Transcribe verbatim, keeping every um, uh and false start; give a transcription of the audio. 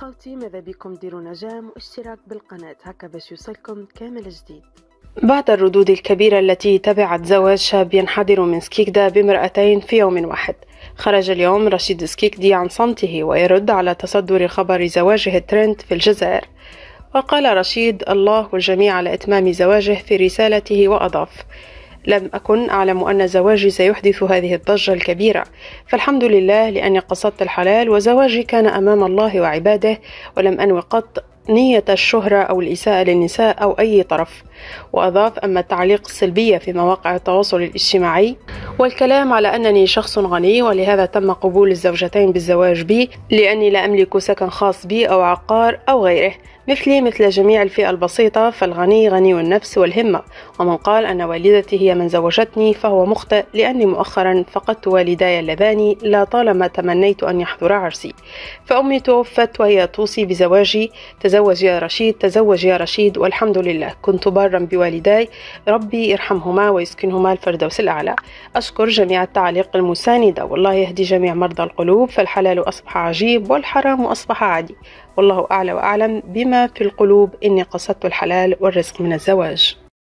خوتي ماذا بكم ديروا نجام واشتراك بالقناة هكا باش يوصلكم كامل جديد. بعد الردود الكبيرة التي تبعت زواج شاب ينحدر من سكيكدا بامرأتين في يوم واحد، خرج اليوم رشيد السكيكدي عن صمته ويرد على تصدر خبر زواجه الترند في الجزائر. وقال رشيد الله والجميع على إتمام زواجه في رسالته، وأضاف: لم أكن أعلم أن زواجي سيحدث هذه الضجة الكبيرة، فالحمد لله لأني قصدت الحلال وزواجي كان أمام الله وعباده، ولم أنوي قط نية الشهرة أو الإساءة للنساء أو أي طرف. وأضاف: أما التعليق السلبية في مواقع التواصل الاجتماعي والكلام على أنني شخص غني ولهذا تم قبول الزوجتين بالزواج بي، لأني لا أملك سكن خاص بي أو عقار أو غيره، مثلي مثل جميع الفئة البسيطة، فالغني غني النفس والهمة. ومن قال أن والدتي هي من زوجتني فهو مخطئ، لأني مؤخرا فقدت والداي اللذان لا طالما تمنيت أن يحضر عرسي، فأمي توفت وهي توصي بزواجي: تزوج يا رشيد، تزوج يا رشيد، والحمد لله كنت بارا بوالداي، ربي يرحمهما ويسكنهما الفردوس الأعلى. أشكر جميع التعليق المساندة، والله يهدي جميع مرضى القلوب، فالحلال أصبح عجيب والحرام أصبح عادي، والله أعلى وأعلم بما في القلوب، إني قصدت الحلال والرزق من الزواج.